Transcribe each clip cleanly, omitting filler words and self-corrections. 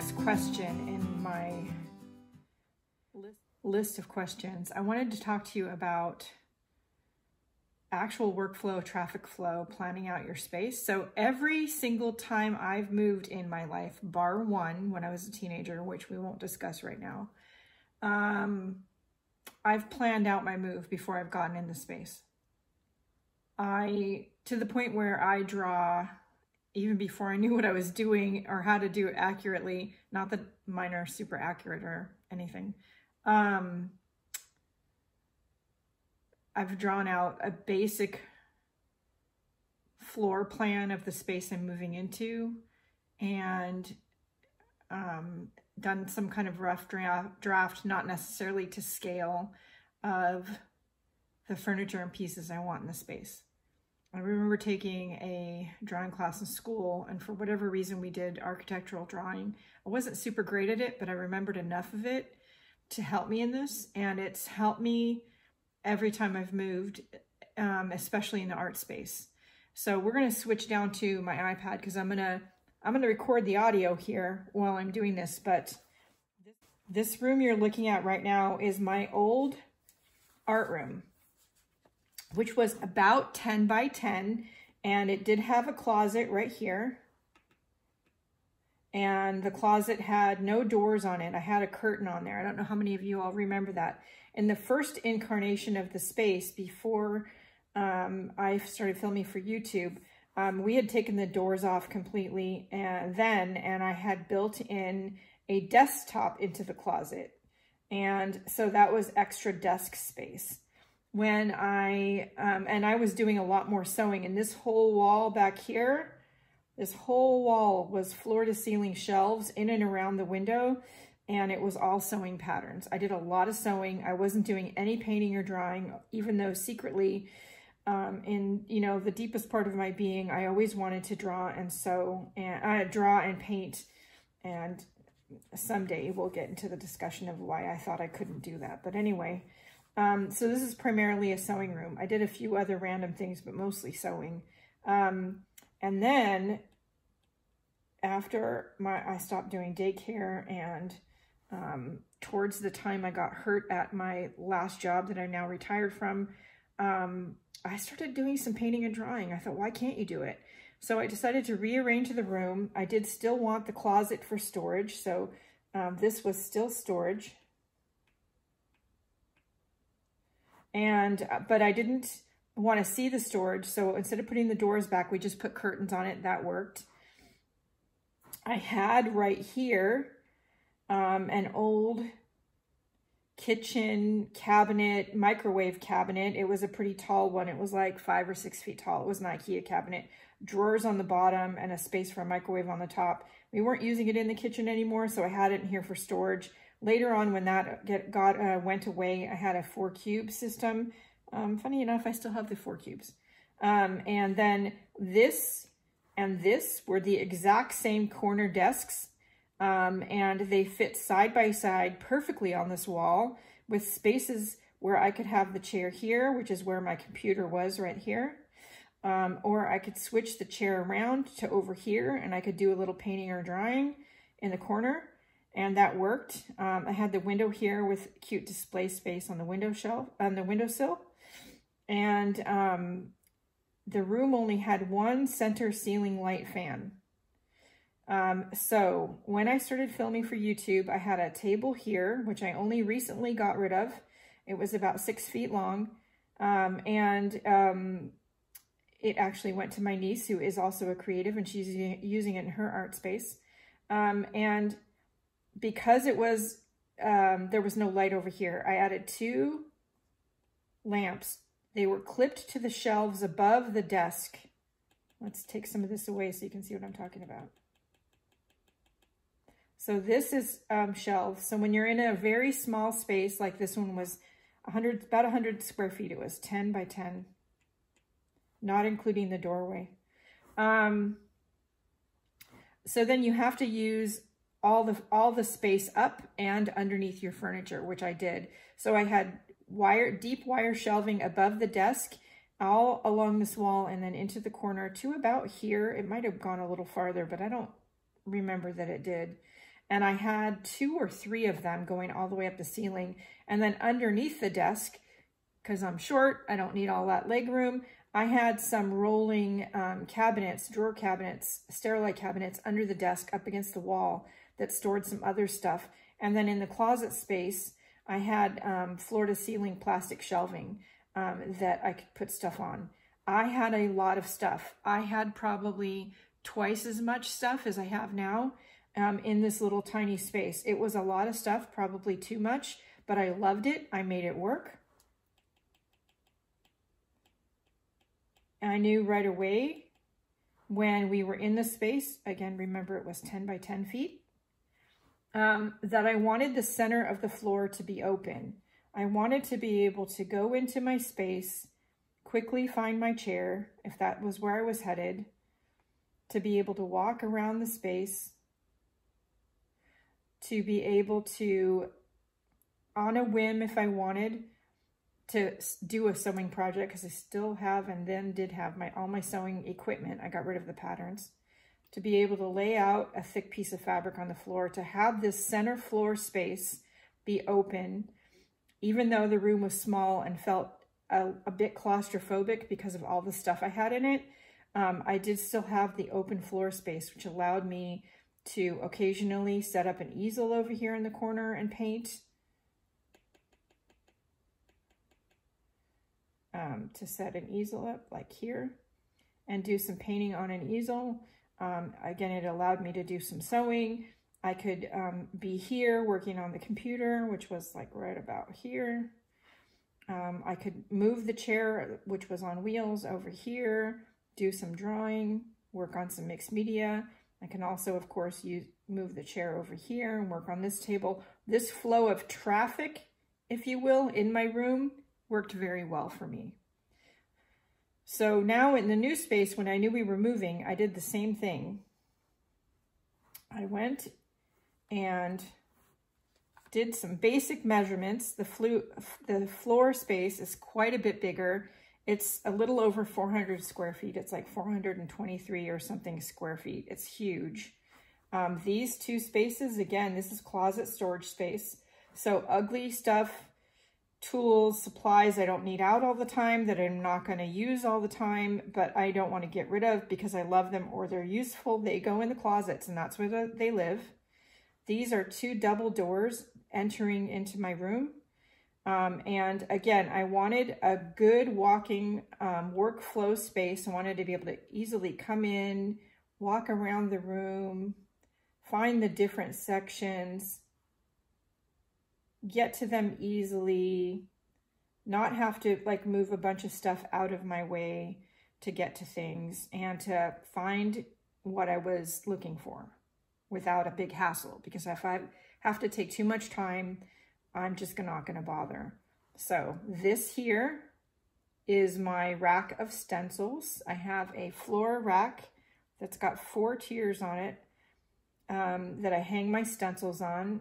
next question in my list of questions. I wanted to talk to you about actual workflow, traffic flow, planning out your space. So every single time I've moved in my life, bar one, when I was a teenager, which we won't discuss right now, I've planned out my move before I've gotten in the space. To the point where I draw, even before I knew what I was doing or how to do it accurately, not that mine are super accurate or anything. I've drawn out a basic floor plan of the space I'm moving into, and done some kind of rough draft, not necessarily to scale, of the furniture and pieces I want in the space. I remember taking a drawing class in school, and for whatever reason we did architectural drawing. I wasn't super great at it, but I remembered enough of it to help me in this, and it's helped me every time I've moved, especially in the art space. So we're going to switch down to my iPad because I'm going to record the audio here while I'm doing this. But this room you're looking at right now is my old art room, which was about 10 by 10. And it did have a closet right here. And the closet had no doors on it. I had a curtain on there. I don't know how many of you all remember that. In the first incarnation of the space, before I started filming for YouTube, we had taken the doors off completely and I had built in a desktop into the closet. And so that was extra desk space. When I was doing a lot more sewing, and this whole wall back here, this whole wall was floor to ceiling shelves in and around the window, and it was all sewing patterns. I did a lot of sewing. I wasn't doing any painting or drawing, even though secretly, in the deepest part of my being, I always wanted to draw and sew, and draw and paint. And someday we'll get into the discussion of why I thought I couldn't do that. But anyway, so this is primarily a sewing room. I did a few other random things, but mostly sewing. And then after I stopped doing daycare, and towards the time I got hurt at my last job that I'm now retired from, I started doing some painting and drawing. I thought, why can't you do it? So I decided to rearrange the room. I did still want the closet for storage, so this was still storage. But I didn't want to see the storage, so instead of putting the doors back, we just put curtains on it. That worked. I had right here an old kitchen cabinet, microwave cabinet. It was a pretty tall one. It was like 5 or 6 feet tall. It was an IKEA cabinet. Drawers on the bottom and a space for a microwave on the top. We weren't using it in the kitchen anymore, so I had it in here for storage. Later on, when that went away, I had a 4-cube system. Funny enough, I still have the 4 cubes. And then this and this were the exact same corner desks. And they fit side by side perfectly on this wall, with spaces where I could have the chair here, which is where my computer was right here. Or I could switch the chair around to over here, and I could do a little painting or drawing in the corner. And that worked. I had the window here with cute display space on the windowsill. And the room only had one center ceiling light fan. So when I started filming for YouTube, I had a table here, which I only recently got rid of. It was about 6 feet long. It actually went to my niece, who is also a creative, and she's using it in her art space. And because it was, there was no light over here, I added 2 lamps. They were clipped to the shelves above the desk. Let's take some of this away so you can see what I'm talking about. So this is shelves. So when you're in a very small space, like this one was about 100 square feet, it was 10 by 10, not including the doorway. So then you have to use all the space up and underneath your furniture, which I did. So I had deep wire shelving above the desk, all along this wall, and then into the corner to about here. It might have gone a little farther, but I don't remember that it did. and I had 2 or 3 of them going all the way up the ceiling. And then underneath the desk, because I'm short, I don't need all that leg room, I had some rolling cabinets, drawer cabinets, sterilite cabinets under the desk up against the wall that stored some other stuff. And then in the closet space, I had floor-to-ceiling plastic shelving that I could put stuff on. I had a lot of stuff. I had probably twice as much stuff as I have now in this little tiny space. It was a lot of stuff, probably too much, but I loved it. I made it work. And I knew right away when we were in the space, again, remember it was 10 by 10 feet, that I wanted the center of the floor to be open. I wanted to be able to go into my space, quickly find my chair, if that was where I was headed, to be able to walk around the space, to be able to, on a whim if I wanted, to do a sewing project, because I still have and then did have all my sewing equipment. I got rid of the patterns. To be able to lay out a thick piece of fabric on the floor, to have this center floor space be open, even though the room was small and felt a bit claustrophobic because of all the stuff I had in it, I did still have the open floor space, which allowed me to occasionally set up an easel over here in the corner and paint, to set an easel up like here and do some painting on an easel. Again, it allowed me to do some sewing. I could be here working on the computer, which was like right about here. I could move the chair, which was on wheels, over here, do some drawing, work on some mixed media. I can also, of course, move the chair over here and work on this table. This flow of traffic, if you will, in my room worked very well for me. So now in the new space, when I knew we were moving, I did the same thing. I went and did some basic measurements. The floor space is quite a bit bigger. It's a little over 400 square feet. It's like 423 or something square feet. It's huge. These two spaces, again, this is closet storage space. So ugly stuff, tools, supplies I don't need out all the time, that I'm not going to use all the time, but I don't want to get rid of because I love them or they're useful. They go in the closets and that's where they live. These are 2 double doors entering into my room. And again, I wanted a good walking workflow space. I wanted to be able to easily come in, walk around the room, find the different sections, get to them easily, not have to like move a bunch of stuff out of my way to get to things and to find what I was looking for without a big hassle. Because if I have to take too much time, I'm just not going to bother. So this here is my rack of stencils. I have a floor rack that's got 4 tiers on it that I hang my stencils on.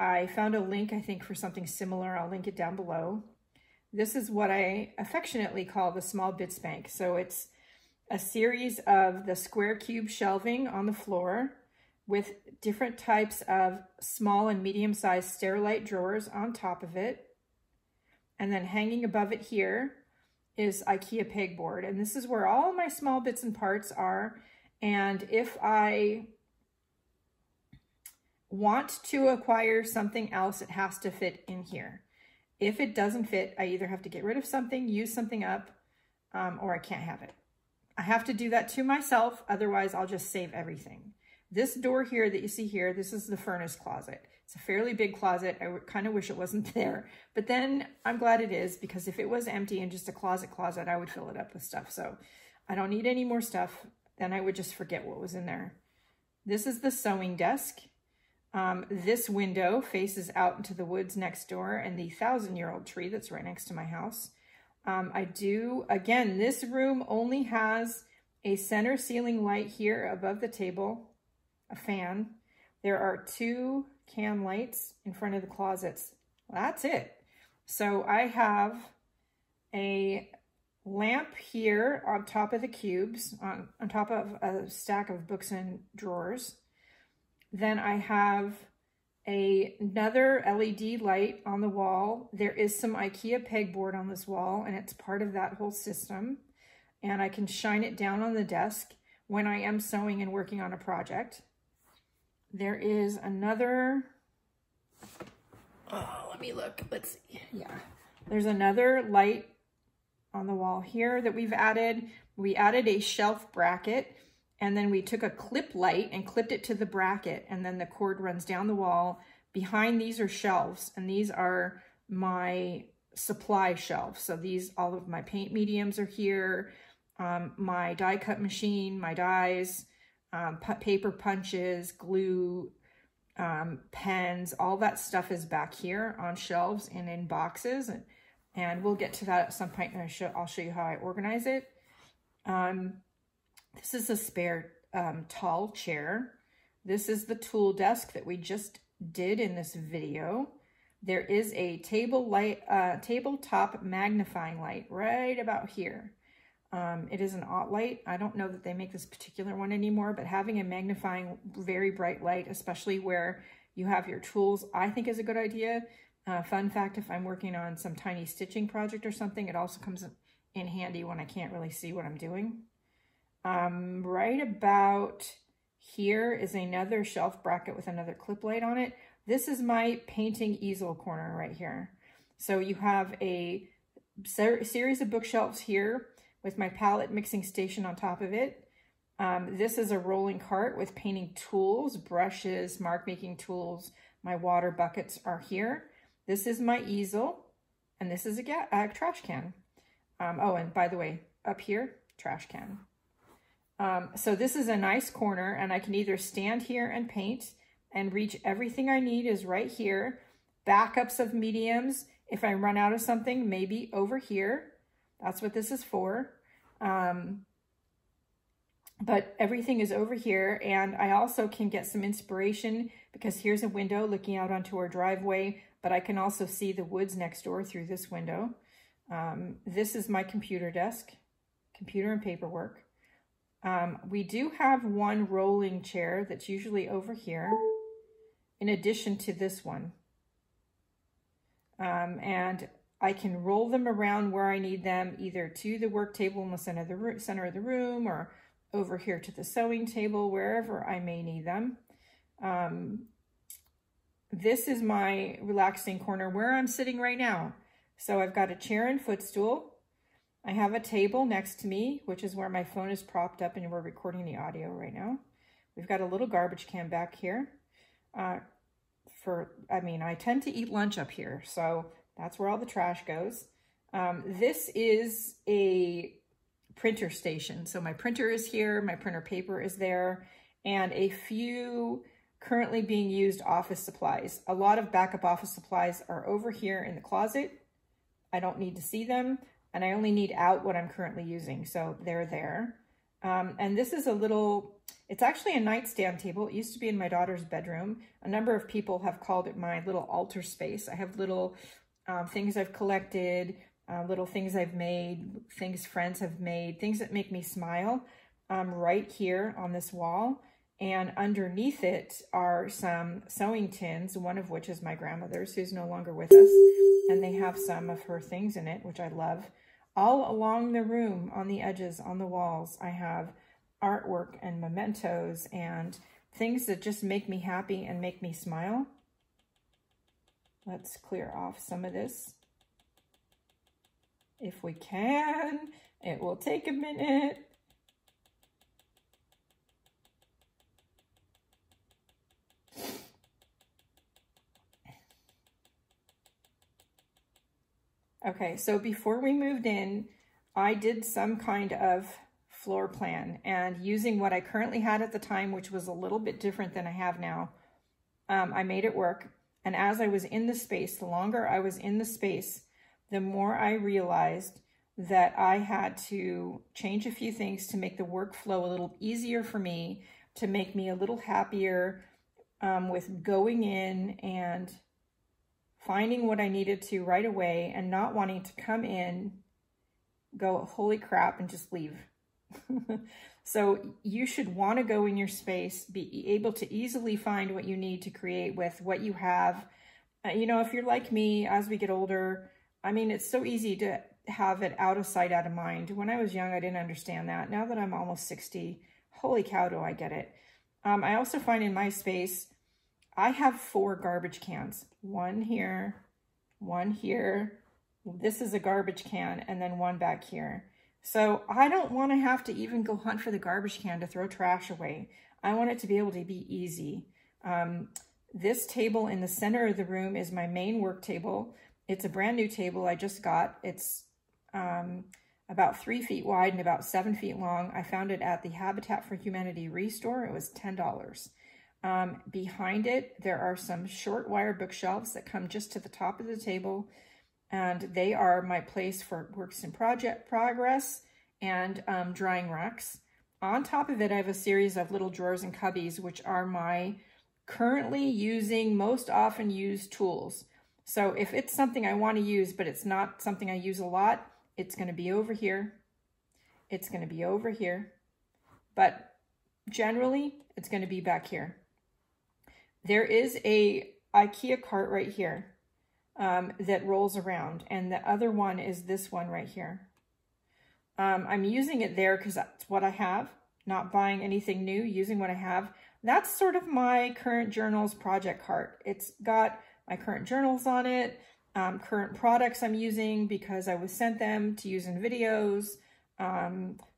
I found a link, I think, for something similar. I'll link it down below. This is what I affectionately call the small bits bank. So it's a series of the square cube shelving on the floor with different types of small and medium-sized sterilite drawers on top of it. And then hanging above it here is IKEA pegboard. And this is where all my small bits and parts are. And if I want to acquire something else, it has to fit in here. If it doesn't fit, I either have to get rid of something, use something up, or I can't have it. I have to do that to myself, otherwise I'll just save everything. This door here that you see here, this is the furnace closet. It's a fairly big closet. I kind of wish it wasn't there, but then I'm glad it is, because if it was empty and just a closet, I would fill it up with stuff. So I don't need any more stuff. Then I would just forget what was in there. This is the sewing desk. This window faces out into the woods next door and the 1,000-year-old tree that's right next to my house. Again, this room only has a center ceiling light here above the table, a fan. There are 2 can lights in front of the closets. That's it. So I have a lamp here on top of the cubes, on top of a stack of books and drawers. Then I have another LED light on the wall. There is some IKEA pegboard on this wall, and it's part of that whole system. And I can shine it down on the desk when I am sewing and working on a project. There is another, oh, let me look, let's see. Yeah, there's another light on the wall here that we've added. We added a shelf bracket, and then we took a clip light and clipped it to the bracket, and then the cord runs down the wall. Behind these are shelves, and these are my supply shelves. So these, all of my paint mediums are here, my die cut machine, my dies, paper punches, glue, pens, all that stuff is back here on shelves and in boxes. And we'll get to that at some point, and I'll show you how I organize it. This is a spare tall chair. This is the tool desk that we just did in this video. There is a tabletop magnifying light right about here. It is an Ott light. I don't know that they make this particular one anymore, but having a magnifying, very bright light, especially where you have your tools, I think is a good idea. Fun fact, if I'm working on some tiny stitching project or something, it also comes in handy when I can't really see what I'm doing. Right about here is another shelf bracket with another clip light on it. This is my painting easel corner right here. So you have a series of bookshelves here with my palette mixing station on top of it. This is a rolling cart with painting tools, brushes, mark making tools. My water buckets are here. This is my easel, and this is a trash can. Oh, and by the way, up here, trash can. So this is a nice corner, and I can either stand here and paint and reach everything I need is right here. Backups of mediums, if I run out of something, maybe over here. That's what this is for. But everything is over here, and I also can get some inspiration because here's a window looking out onto our driveway, but I can also see the woods next door through this window. This is my computer desk, computer and paperwork. We do have one rolling chair that's usually over here in addition to this one. And I can roll them around where I need them, either to the work table in the center of the room or over here to the sewing table, wherever I may need them. This is my relaxing corner where I'm sitting right now. So I've got a chair and footstool. I have a table next to me, which is where my phone is propped up and we're recording the audio right now. We've got a little garbage can back here. I tend to eat lunch up here, so that's where all the trash goes. This is a printer station. So my printer is here, my printer paper is there, and a few currently being used office supplies. A lot of backup office supplies are over here in the closet. I don't need to see them, and I only need out what I'm currently using, so they're there. And this is a little, it's actually a nightstand table. It used to be in my daughter's bedroom. A number of people have called it my little altar space. I have little things I've collected, little things I've made, things friends have made, things that make me smile, right here on this wall. And underneath it are some sewing tins, one of which is my grandmother's, who's no longer with us. And they have some of her things in it, which I love. All along the room, on the edges, on the walls, I have artwork and mementos and things that just make me happy and make me smile. Let's clear off some of this. If we can, it will take a minute. Okay, so before we moved in, I did some kind of floor plan, and using what I currently had at the time, which was a little bit different than I have now, I made it work. And as I was in the space, the longer I was in the space, the more I realized that I had to change a few things to make the workflow a little easier for me, to make me a little happier with going in and finding what I needed to right away and not wanting to come in, go, holy crap, and just leave. So you should want to go in your space, be able to easily find what you need to create with what you have. You know, if you're like me, as we get older, I mean, it's so easy to have it out of sight, out of mind. When I was young, I didn't understand that. Now that I'm almost 60, holy cow, do I get it. I also find in my space, I have 4 garbage cans. One here, one here. This is a garbage can, and then one back here. So I don't want to have to even go hunt for the garbage can to throw trash away. I want it to be able to be easy. This table in the center of the room is my main work table. It's a brand new table I just got. It's about 3 feet wide and about 7 feet long. I found it at the Habitat for Humanity Restore. It was $10. Behind it, there are some short wire bookshelves that come just to the top of the table. And they are my place for works in progress and drying racks. On top of it, I have a series of little drawers and cubbies, which are my currently using, most often used tools. So if it's something I want to use, but it's not something I use a lot, it's going to be over here. It's going to be over here. But generally, it's going to be back here. There is a IKEA cart right here. That rolls around, and the other one is this one right here. I'm using it there because that's what I have, not buying anything new, using what I have. That's sort of my current journals project cart. It's got my current journals on it, current products I'm using because I was sent them to use in videos,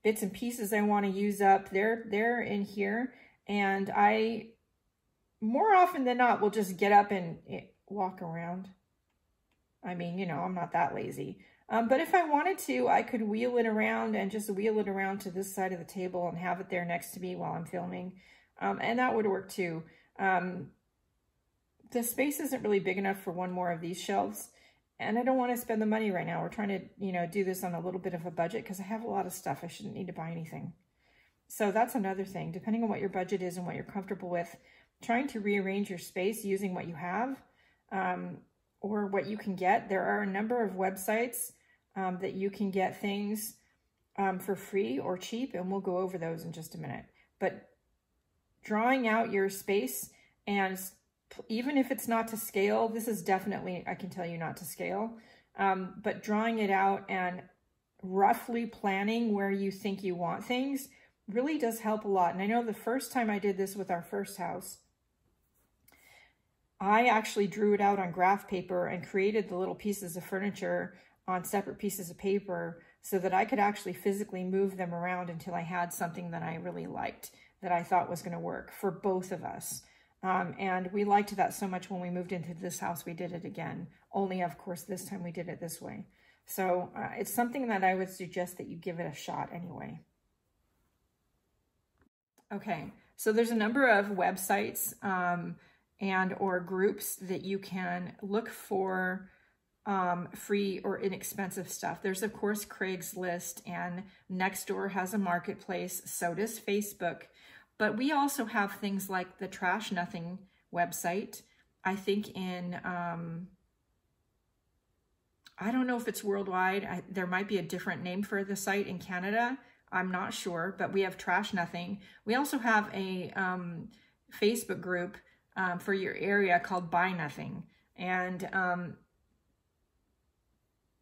bits and pieces I want to use up. They're in here, and I, more often than not, will just get up and walk around. I mean, you know, I'm not that lazy. But if I wanted to, I could wheel it around and just wheel it around to this side of the table and have it there next to me while I'm filming. And that would work too. The space isn't really big enough for one more of these shelves. And I don't want to spend the money right now. We're trying to, you know, do this on a little bit of a budget because I have a lot of stuff. I shouldn't need to buy anything. So that's another thing. Depending on what your budget is and what you're comfortable with, trying to rearrange your space using what you have. Or what you can get. There are a number of websites that you can get things for free or cheap, and we'll go over those in just a minute. But drawing out your space, and even if it's not to scale, this is definitely, I can tell you, not to scale, but drawing it out and roughly planning where you think you want things really does help a lot. And I know the first time I did this with our first house, I actually drew it out on graph paper and created the little pieces of furniture on separate pieces of paper so that I could actually physically move them around until I had something that I really liked, that I thought was going to work for both of us. And we liked that so much when we moved into this house, we did it again. Only, of course, this time we did it this way. So it's something that I would suggest that you give it a shot anyway. Okay, so there's a number of websites and or groups that you can look for free or inexpensive stuff. There's, of course, Craigslist, and Nextdoor has a marketplace, so does Facebook. But we also have things like the Trash Nothing website. I think in, I don't know if it's worldwide. There might be a different name for the site in Canada. I'm not sure, but we have Trash Nothing. We also have a Facebook group for your area called Buy Nothing. And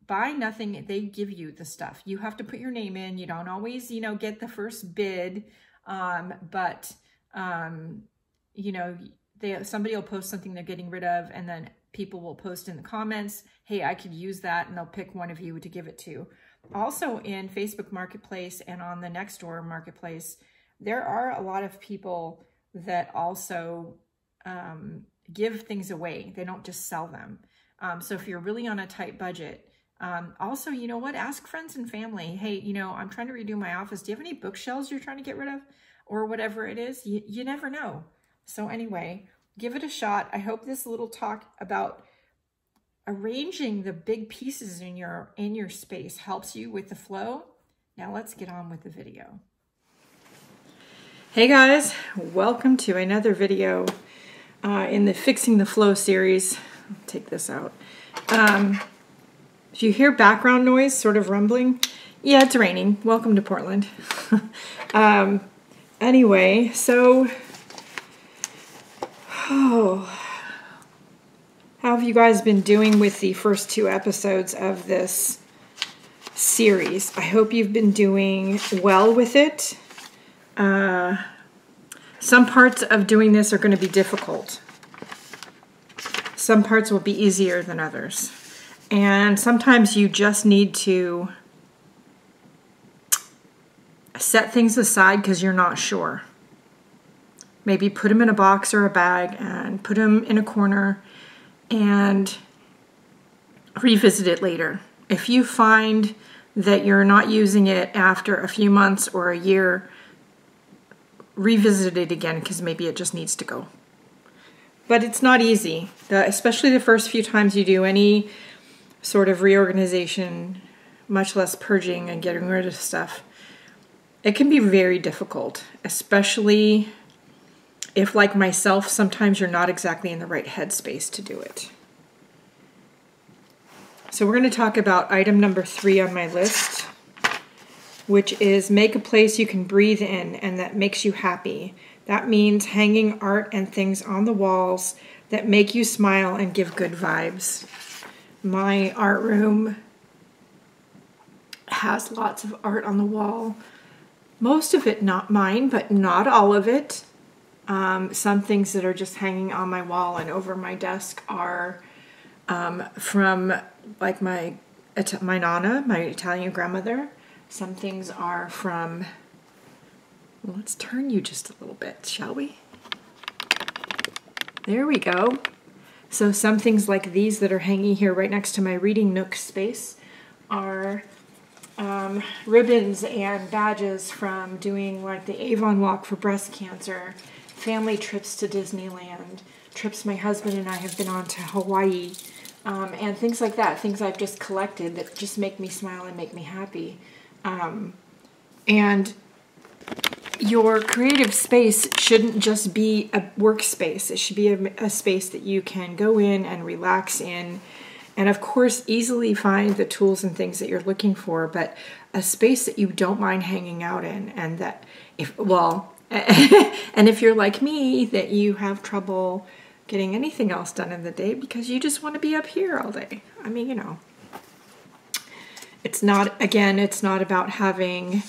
Buy Nothing, they give you the stuff. You have to put your name in. You don't always, you know, get the first bid, but you know, somebody will post something they're getting rid of, and then people will post in the comments, hey, I could use that, and they'll pick one of you to give it to. Also in Facebook Marketplace and on the Nextdoor Marketplace, there are a lot of people that also give things away. They don't just sell them. So if you're really on a tight budget, also, you know what, ask friends and family, hey, you know, I'm trying to redo my office. Do you have any bookshelves you're trying to get rid of, or whatever it is? You never know. So anyway, give it a shot. I hope this little talk about arranging the big pieces in your space helps you with the flow. Now let's get on with the video. Hey guys, welcome to another video in the Fixing the Flow series. I'll take this out. If you hear background noise, sort of rumbling, Yeah, it's raining. Welcome to Portland. Anyway, so how have you guys been doing with the first two episodes of this series? I hope you've been doing well with it. Some parts of doing this are going to be difficult. Some parts will be easier than others. And sometimes you just need to set things aside because you're not sure. Maybe put them in a box or a bag and put them in a corner and revisit it later. If you find that you're not using it after a few months or a year, revisit it again because maybe it just needs to go. But it's not easy, especially the first few times you do any sort of reorganization, much less purging and getting rid of stuff. It can be very difficult, especially if, like myself, sometimes you're not exactly in the right headspace to do it. So we're going to talk about item number 3 on my list, which is make a place you can breathe in and that makes you happy. That means hanging art and things on the walls that make you smile and give good vibes. My art room has lots of art on the wall. Most of it not mine, but not all of it. Some things that are just hanging on my wall and over my desk are from like my nonna, my Italian grandmother. Some things are from, well, let's turn you just a little bit, shall we? There we go. So some things like these that are hanging here right next to my reading nook space are ribbons and badges from doing like the Avon Walk for Breast Cancer, family trips to Disneyland, trips my husband and I have been on to Hawaii, and things like that, things I've just collected that just make me smile and make me happy. And your creative space shouldn't just be a workspace. It should be a space that you can go in and relax in, and of course easily find the tools and things that you're looking for, but a space that you don't mind hanging out in, and that if, well, and if you're like me, that you have trouble getting anything else done in the day because you just want to be up here all day. I mean, you know, it's not, again, it's not about having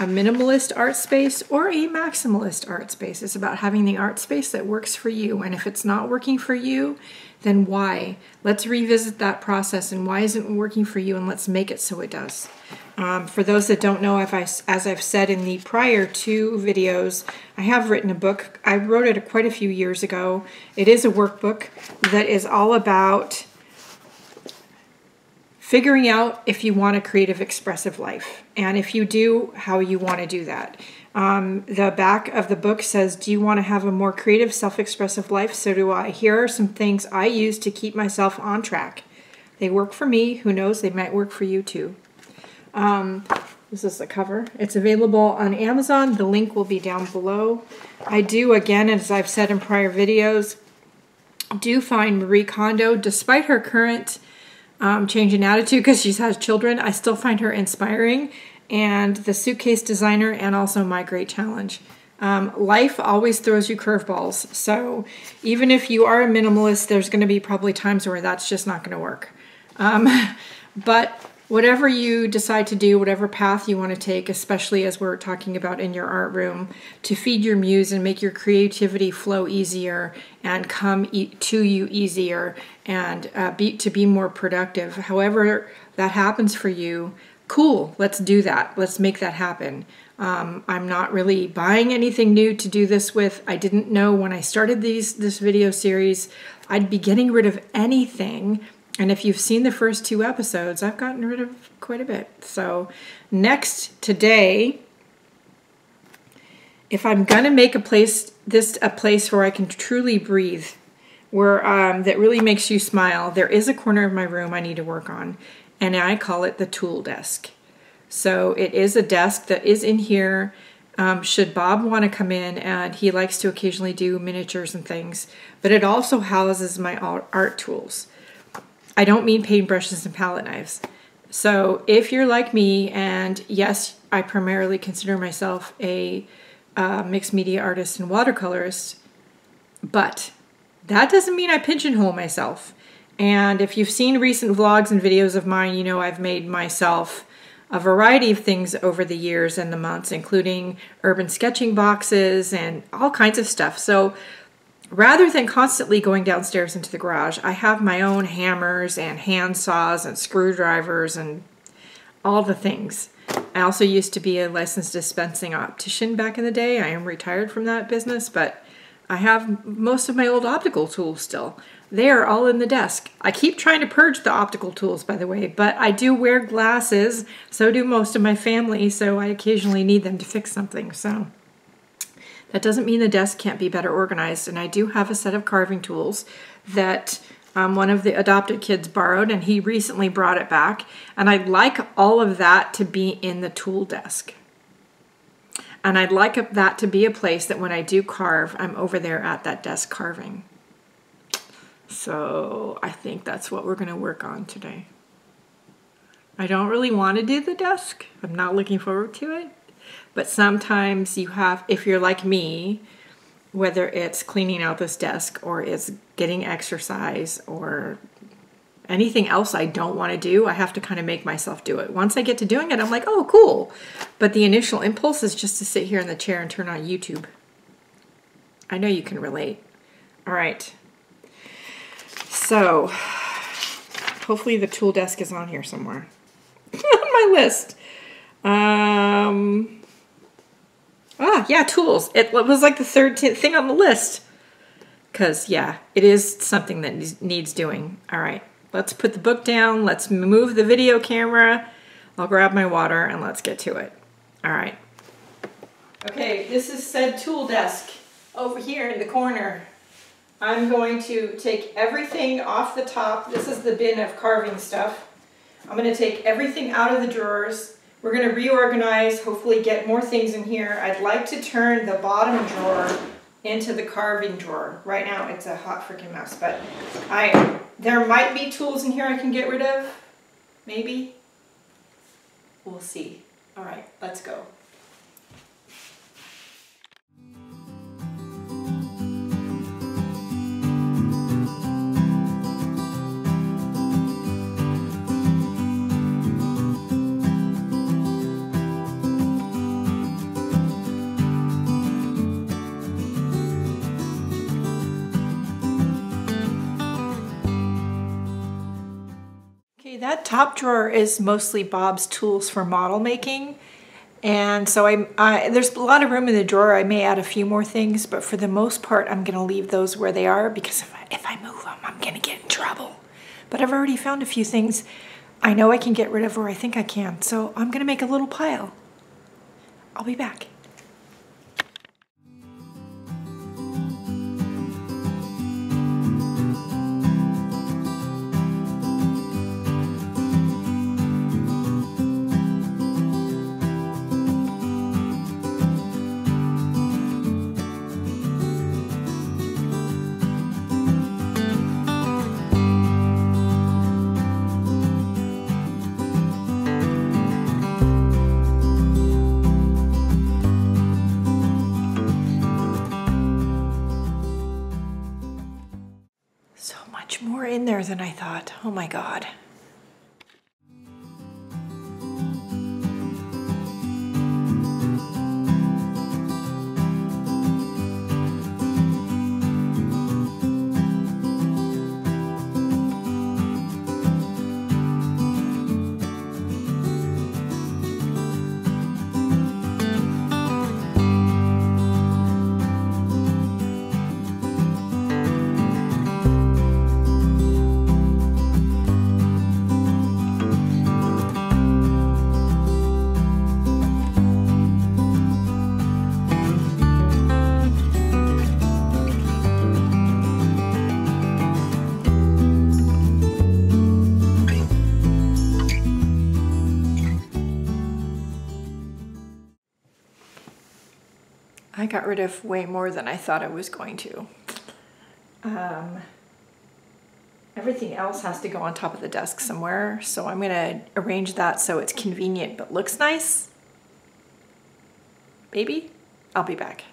a minimalist art space or a maximalist art space. It's about having the art space that works for you. And if it's not working for you, then why? Let's revisit that process and why isn't it working for you, and let's make it so it does. For those that don't know, as I've said in the prior 2 videos, I have written a book. I wrote it quite a few years ago. It is a workbook that is all about figuring out if you want a creative, expressive life, and if you do, how you want to do that. The back of the book says, do you want to have a more creative, self-expressive life? So do I. Here are some things I use to keep myself on track. They work for me. Who knows? They might work for you too. This is the cover. It's available on Amazon. The link will be down below. I do, again, as I've said in prior videos, do find Marie Kondo, despite her current change in attitude because she has children, I still find her inspiring, and The Suitcase Designer, and also My Great Challenge. Life always throws you curveballs, so even if you are a minimalist, there's going to be probably times where that's just not going to work. But whatever you decide to do, whatever path you want to take, especially as we're talking about in your art room, to feed your muse and make your creativity flow easier and come to you easier and to be more productive. However that happens for you, cool, let's do that. Let's make that happen. I'm not really buying anything new to do this with. I didn't know when I started this video series I'd be getting rid of anything. And if you've seen the first 2 episodes, I've gotten rid of quite a bit. So today, if I'm gonna make a place where I can truly breathe, where that really makes you smile, there is a corner of my room I need to work on, and I call it the tool desk. So it is a desk that is in here. Should Bob want to come in, and he likes to occasionally do miniatures and things, but it also houses my art tools. I don't mean paintbrushes and palette knives. So if you're like me, and yes, I primarily consider myself a mixed media artist and watercolorist, but that doesn't mean I pigeonhole myself. And if you've seen recent vlogs and videos of mine, you know I've made myself a variety of things over the years and the months, including urban sketching boxes and all kinds of stuff. So rather than constantly going downstairs into the garage, I have my own hammers and hand saws and screwdrivers and all the things. I also used to be a licensed dispensing optician back in the day. I am retired from that business, but I have most of my old optical tools still. They are all in the desk. I keep trying to purge the optical tools, by the way, but I do wear glasses, so do most of my family, so I occasionally need them to fix something. So that doesn't mean the desk can't be better organized, and I do have a set of carving tools that one of the adopted kids borrowed, and he recently brought it back, and I'd like all of that to be in the tool desk. And I'd like that to be a place that when I do carve, I'm over there at that desk carving. So I think that's what we're going to work on today. I don't really want to do the desk. I'm not looking forward to it. But sometimes you have, if you're like me, whether it's cleaning out this desk or it's getting exercise or anything else I don't want to do, I have to kind of make myself do it. Once I get to doing it, I'm like, oh, cool. But the initial impulse is just to sit here in the chair and turn on YouTube. I know you can relate. All right. So hopefully the tool desk is on here somewhere on my list. Yeah, tools. It was like the third thing on the list. Because, yeah, it is something that needs doing. All right. Let's put the book down. Let's move the video camera. I'll grab my water and let's get to it. All right. Okay, this is said tool desk over here in the corner. I'm going to take everything off the top. This is the bin of carving stuff. I'm going to take everything out of the drawers. We're going to reorganize, hopefully get more things in here. I'd like to turn the bottom drawer into the carving drawer. Right now it's a hot freaking mess, but there might be tools in here I can get rid of, maybe. We'll see. All right, let's go. That top drawer is mostly Bob's tools for model making, and so there's a lot of room in the drawer. I may add a few more things, but for the most part I'm going to leave those where they are, because if I move them I'm going to get in trouble. But I've already found a few things I know I can get rid of, or I think I can, so I'm going to make a little pile. I'll be back. In there than I thought. Oh my God. I got rid of way more than I thought I was going to. Everything else has to go on top of the desk somewhere, so I'm gonna arrange that so it's convenient but looks nice. Maybe? I'll be back.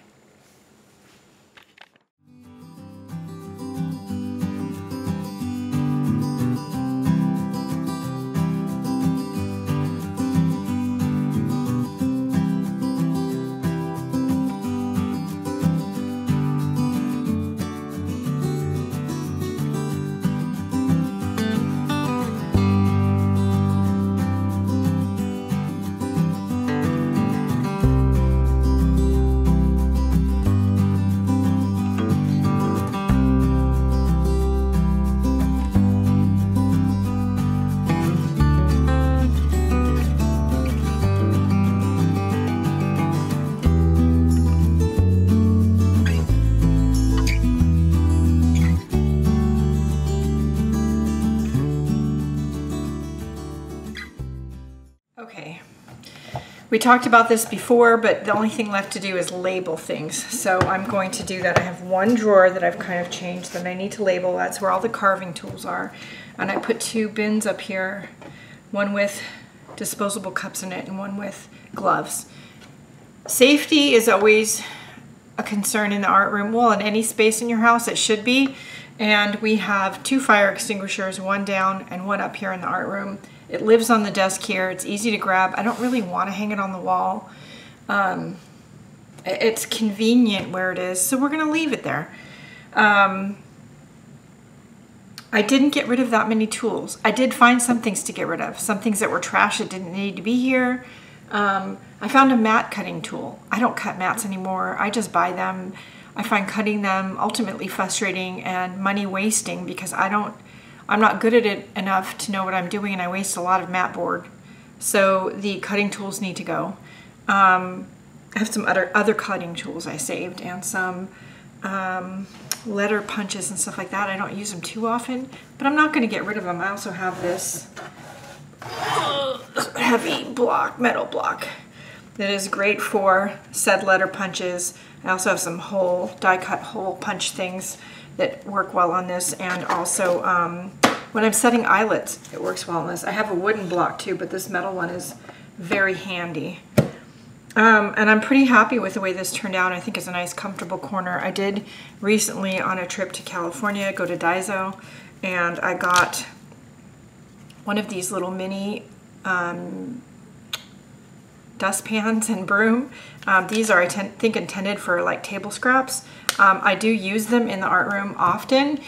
We talked about this before, but the only thing left to do is label things. So I'm going to do that. I have one drawer that I've kind of changed that I need to label. That's where all the carving tools are. And I put two bins up here, one with disposable cups in it and one with gloves. Safety is always a concern in the art room. Well, in any space in your house, it should be. And we have two fire extinguishers, one down and one up here in the art room. It lives on the desk here. It's easy to grab. I don't really want to hang it on the wall. It's convenient where it is, so we're going to leave it there. I didn't get rid of that many tools. I did find some things to get rid of, some things that were trash that didn't need to be here. I found a mat cutting tool. I don't cut mats anymore. I just buy them. I find cutting them ultimately frustrating and money wasting because I'm not good at it enough to know what I'm doing, and I waste a lot of mat board. So the cutting tools need to go. I have some other cutting tools I saved and some letter punches and stuff like that. I don't use them too often, but I'm not going to get rid of them. I also have this heavy block, metal block, that is great for said letter punches. I also have some die-cut hole punch things that work well on this, and also when I'm setting eyelets, it works well on this. I have a wooden block too, but this metal one is very handy. And I'm pretty happy with the way this turned out. I think it's a nice, comfortable corner. I did recently, on a trip to California, go to Daiso, and I got one of these little mini dustpans and broom. These are, I think, intended for like table scraps. I do use them in the art room often.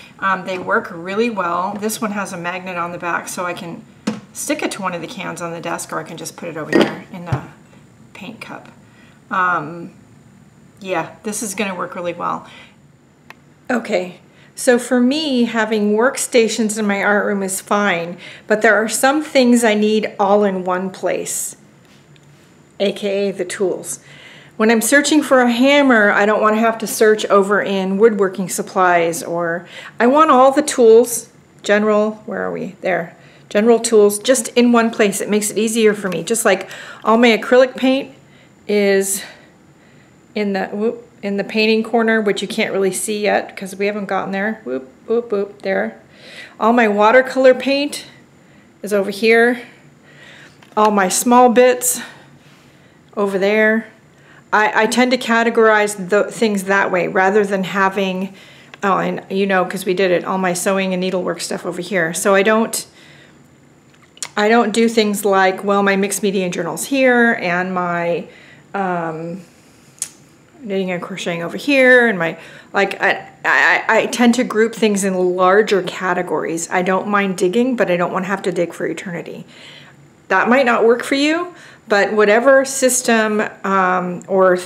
They work really well. This one has a magnet on the back, so I can stick it to one of the cans on the desk, or I can just put it over here in the paint cup. Yeah, this is going to work really well. Okay, so for me, having workstations in my art room is fine, but there are some things I need all in one place, aka the tools. When I'm searching for a hammer, I don't want to have to search over in woodworking supplies, or I want all the tools, general, where are we? There, general tools, just in one place. It makes it easier for me. Just like all my acrylic paint is in the painting corner, which you can't really see yet because we haven't gotten there. Whoop, whoop, whoop, there. All my watercolor paint is over here. All my small bits over there. I tend to categorize the things that way rather than having, oh, and you know, because we did it, all my sewing and needlework stuff over here. So I don't do things like, well, my mixed media journals here and my knitting and crocheting over here, and my, like, I tend to group things in larger categories. I don't mind digging, but I don't want to have to dig for eternity. That might not work for you, but whatever system or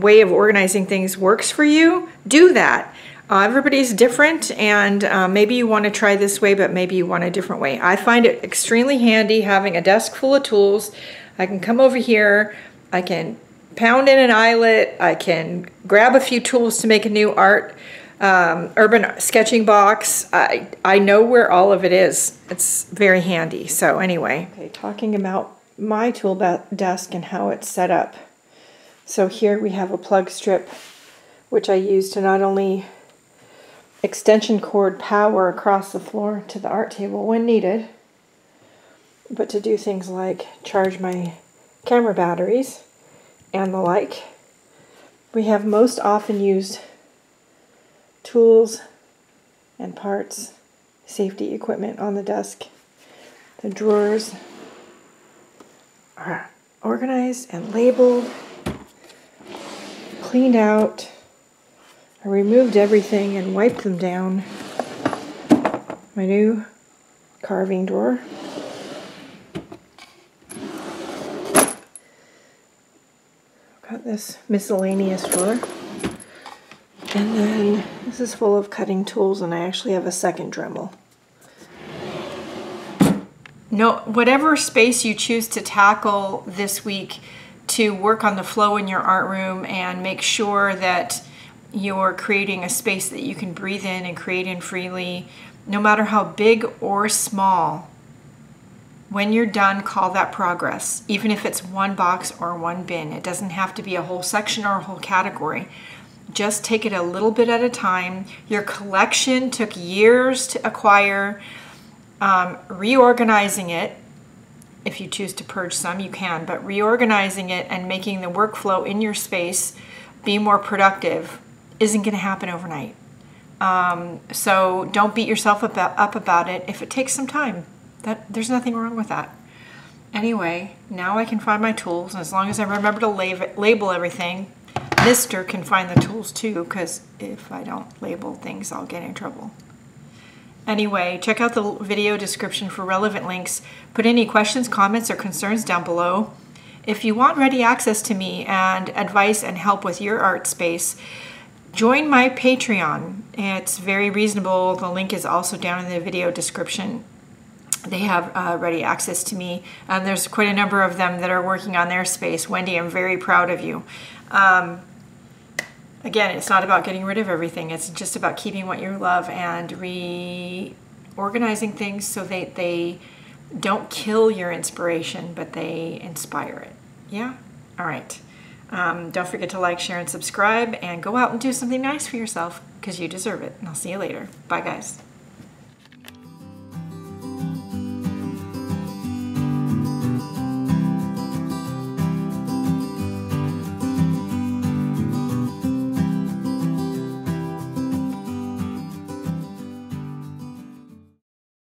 way of organizing things works for you, do that. Everybody's different, and maybe you want to try this way, but maybe you want a different way. I find it extremely handy having a desk full of tools. I can come over here, I can pound in an eyelet, I can grab a few tools to make a new art, urban sketching box. I know where all of it is. It's very handy. So anyway, okay, talking about my tool desk and how it's set up. So here we have a plug strip, which I use to not only extension cord power across the floor to the art table when needed, but to do things like charge my camera batteries and the like. We have most often used tools and parts, safety equipment on the desk. The drawers are organized and labeled, cleaned out. I removed everything and wiped them down. My new carving drawer. I've got this miscellaneous drawer. And then this is full of cutting tools, and I actually have a second Dremel. No, whatever space you choose to tackle this week to work on the flow in your art room and make sure that you're creating a space that you can breathe in and create in freely, no matter how big or small, when you're done, call that progress. Even if it's one box or one bin, it doesn't have to be a whole section or a whole category. Just take it a little bit at a time. Your collection took years to acquire. Reorganizing it, if you choose to purge some, you can, but reorganizing it and making the workflow in your space be more productive isn't going to happen overnight. So don't beat yourself up about it if it takes some time. There's nothing wrong with that. Anyway, now I can find my tools, and as long as I remember to label everything, Mr. can find the tools too, because if I don't label things, I'll get in trouble. Anyway, check out the video description for relevant links. Put any questions, comments, or concerns down below. If you want ready access to me and advice and help with your art space, join my Patreon. It's very reasonable. The link is also down in the video description. They have ready access to me, and there's quite a number of them that are working on their space. Wendy, I'm very proud of you. Again, it's not about getting rid of everything. It's just about keeping what you love and reorganizing things so that they don't kill your inspiration, but they inspire it. Yeah? All right. Don't forget to like, share, and subscribe, and go out and do something nice for yourself because you deserve it. And I'll see you later. Bye, guys.